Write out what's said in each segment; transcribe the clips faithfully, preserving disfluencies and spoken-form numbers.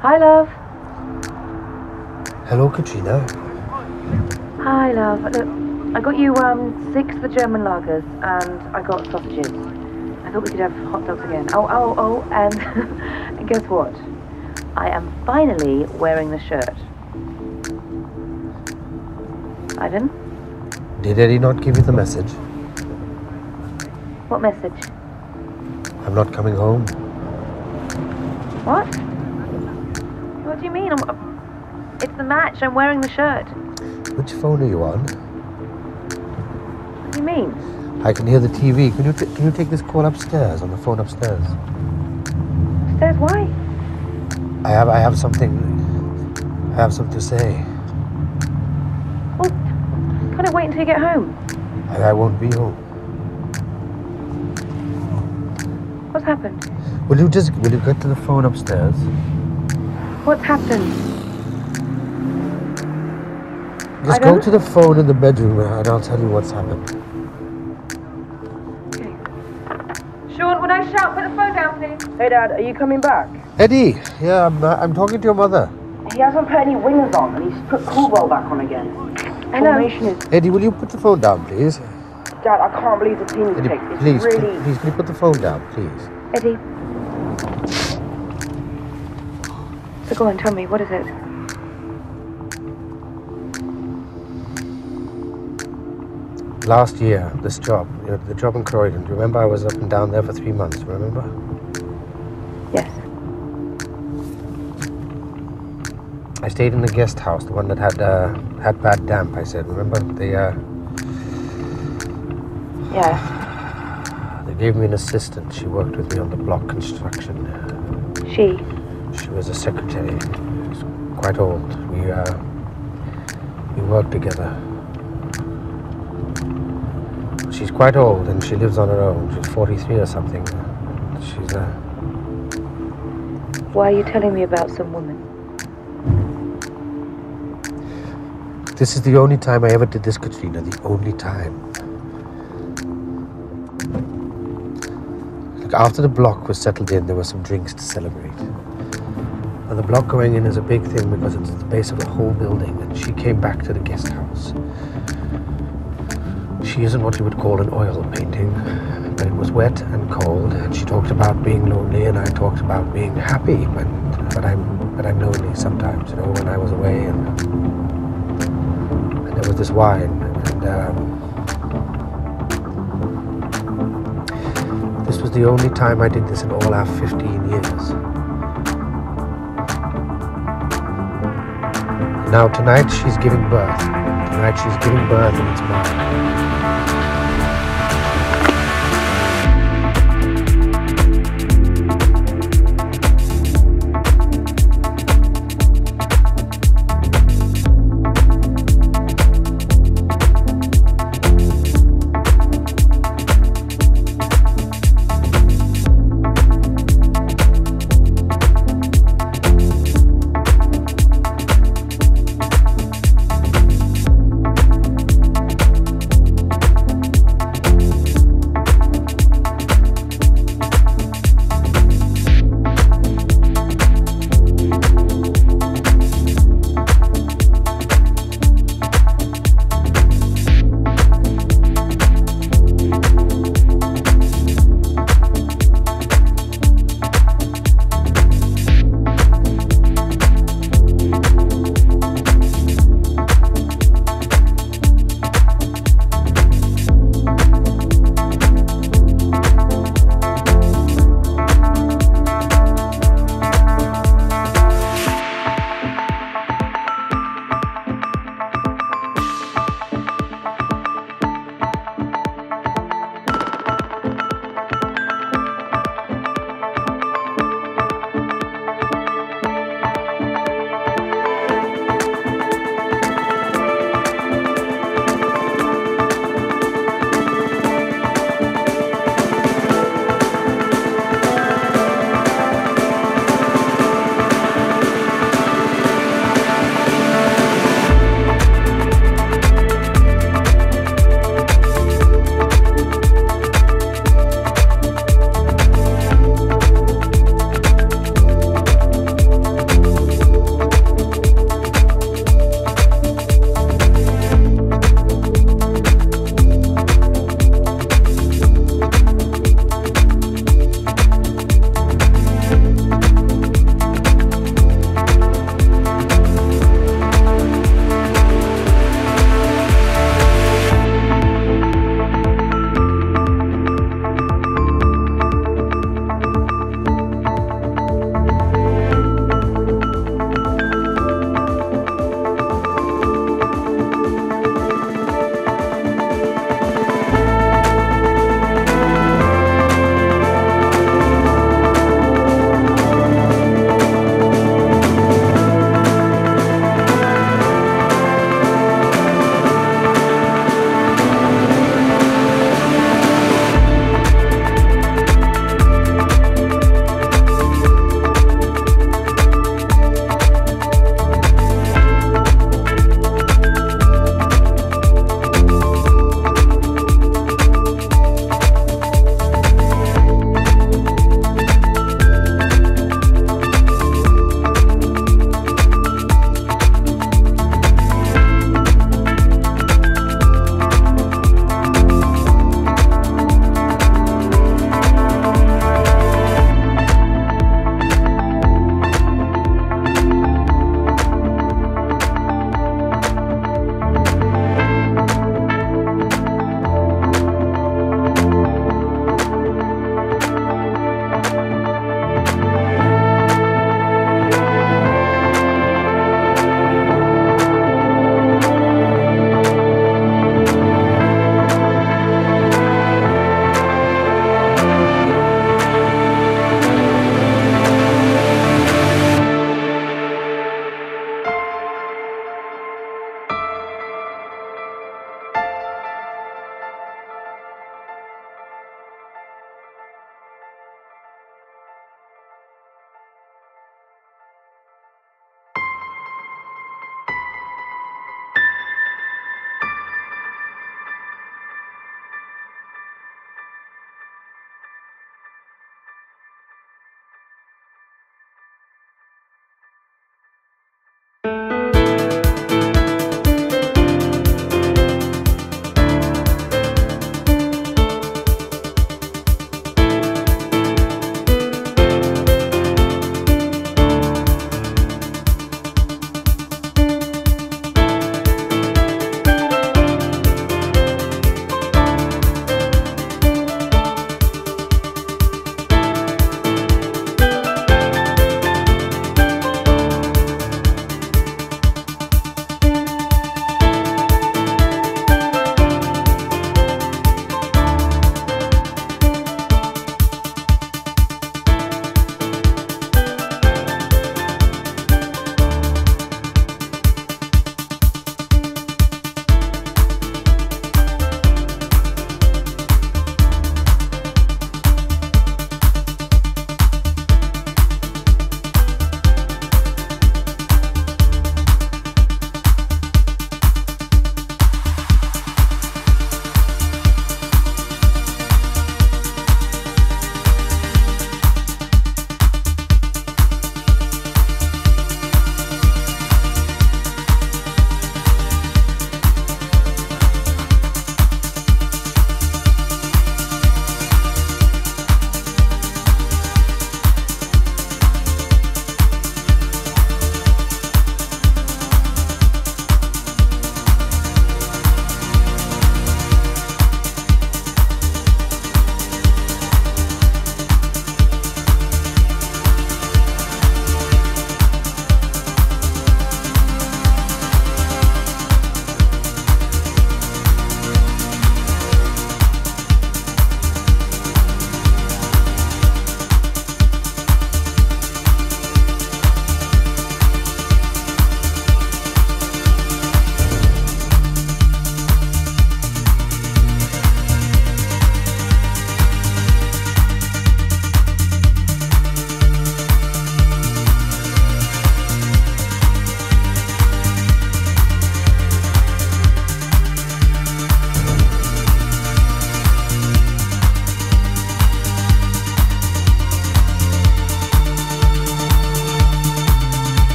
Hi, love. Hello, Katrina. Hi, love. Look, I got you um six of the German lagers and I got sausages. I thought we could have hot dogs again. Oh, oh, oh, and, and guess what? I am finally wearing the shirt. Ivan? Did Eddie not give you the message? What message? I'm not coming home. What? What do you mean? I'm, it's the match. I'm wearing the shirt. Which phone are you on? What do you mean? I can hear the T V. Can you, t can you take this call upstairs, on the phone upstairs? Upstairs? Why? I have, I have something, I have something to say. Well, can't I wait until you get home? I, I won't be home. What's happened? Will you just, will you get to the phone upstairs? What's happened? Just go to the phone in the bedroom and I'll tell you what's happened. Okay. Sean, when I shout, put the phone down, please. Hey, Dad, are you coming back? Eddie, yeah, I'm, uh, I'm talking to your mother. He hasn't put any wingers on, and he's put pool ball back on again. I know. Formation is... Eddie, will you put the phone down, please? Dad, I can't believe the team you picked. Please, really... please, please, can you put the phone down, please? Eddie. So go on, tell me, what is it? Last year, this job, you know, the job in Croydon, do you remember I was up and down there for three months, remember? Yes. I stayed in the guest house, the one that had uh, had bad damp, I said, remember? They, uh... Yeah. They gave me an assistant. She worked with me on the block construction. She? She was a secretary. She was quite old. We, uh... We worked together. She's quite old and she lives on her own. She's forty-three or something. She's, uh... Why are you telling me about some woman? This is the only time I ever did this, Katrina. The only time. Look, after the block was settled in, there were some drinks to celebrate. And the block going in is a big thing because it's at the base of the whole building. And she came back to the guest house. She isn't what you would call an oil painting, but it was wet and cold. And she talked about being lonely, and I talked about being happy. But but I'm but I'm lonely sometimes, you know, when I was away and. With this wine, and um, this was the only time I did this in all our fifteen years. And now tonight she's giving birth. Tonight she's giving birth, and it's mine.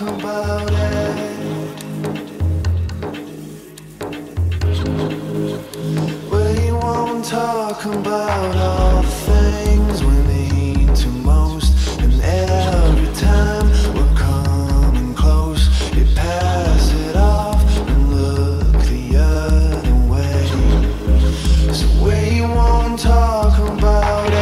talk about it. We won't talk about all things we need to most. And every time we're coming close, you pass it off and look the other way. So we won't talk about it.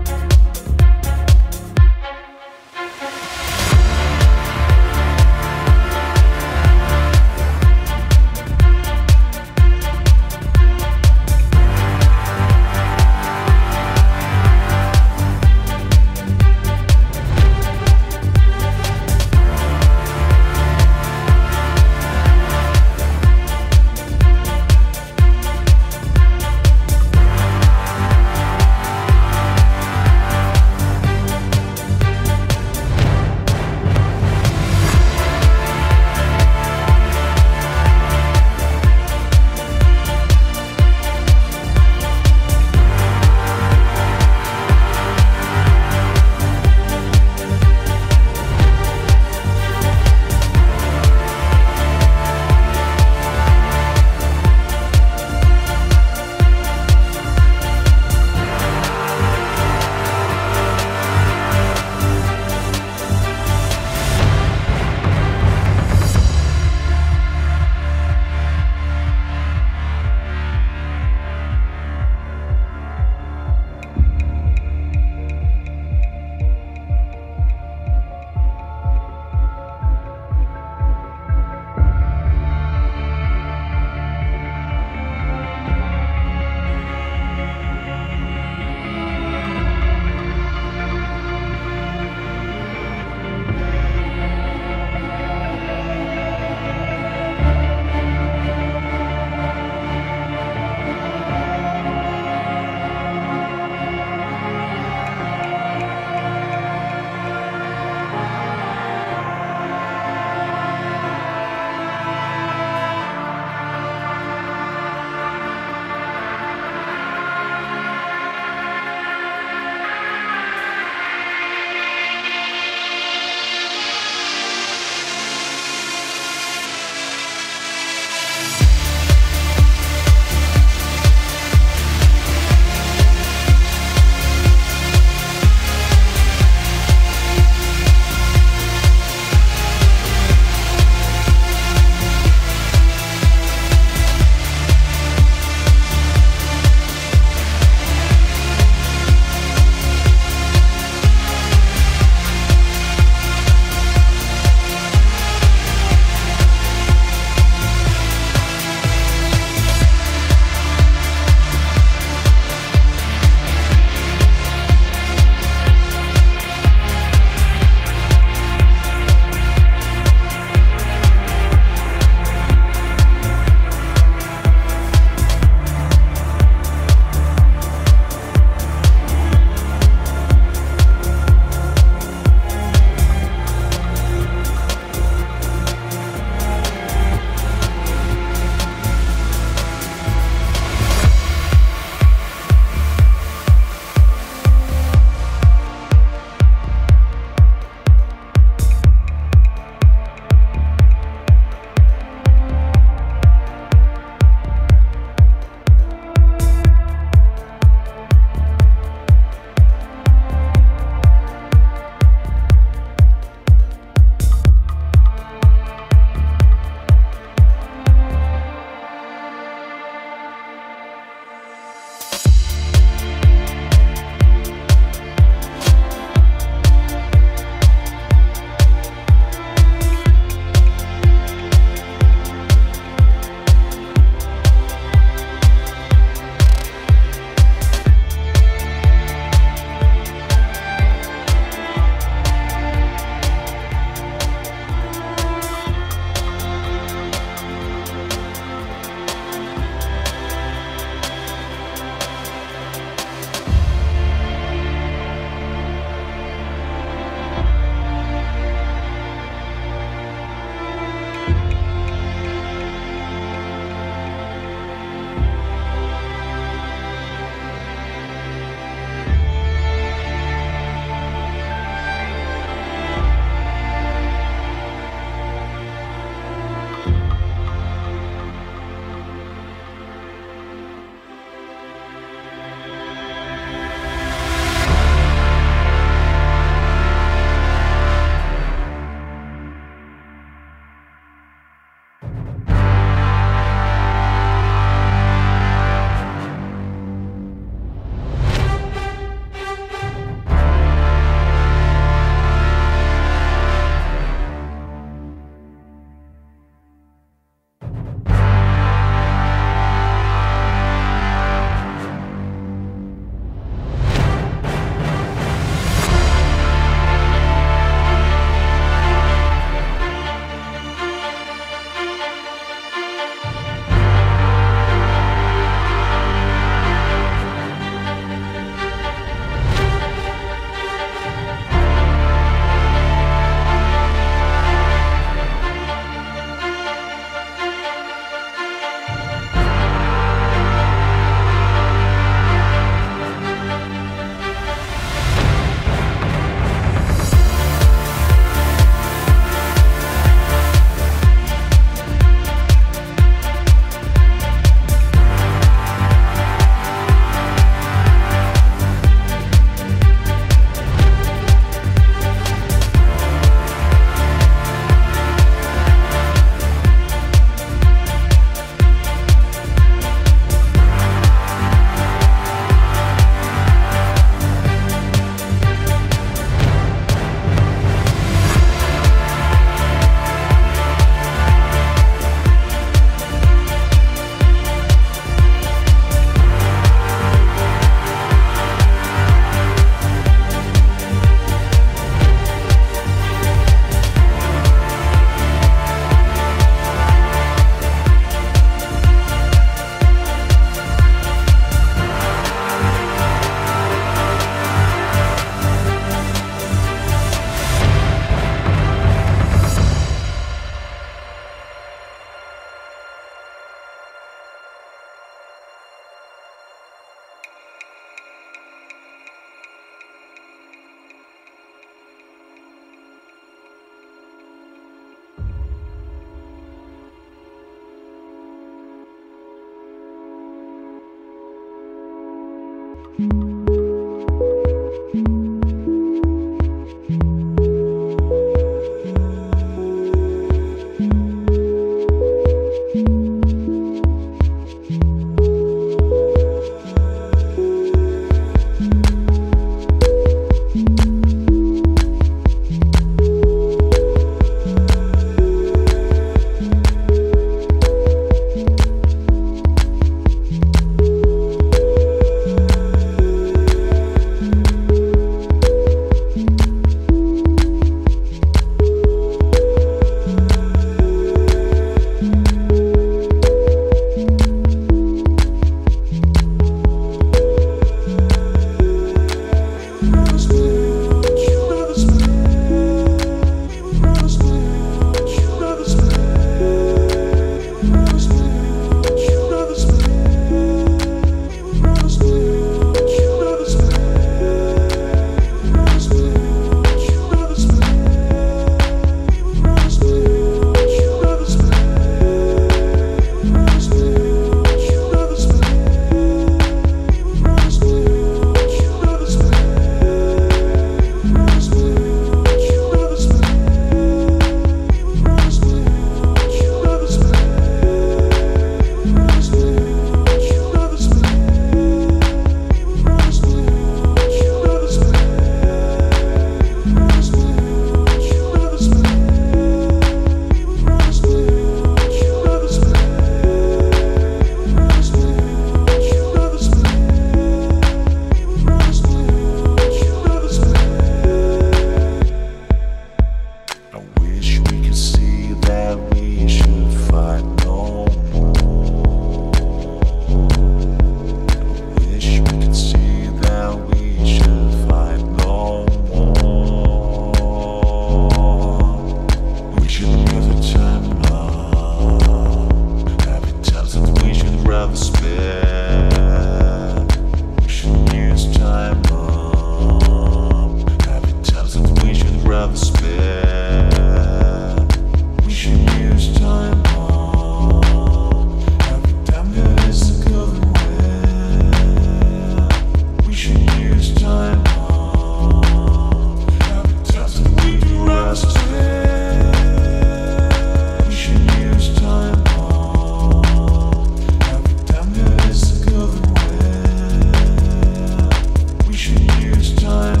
Time.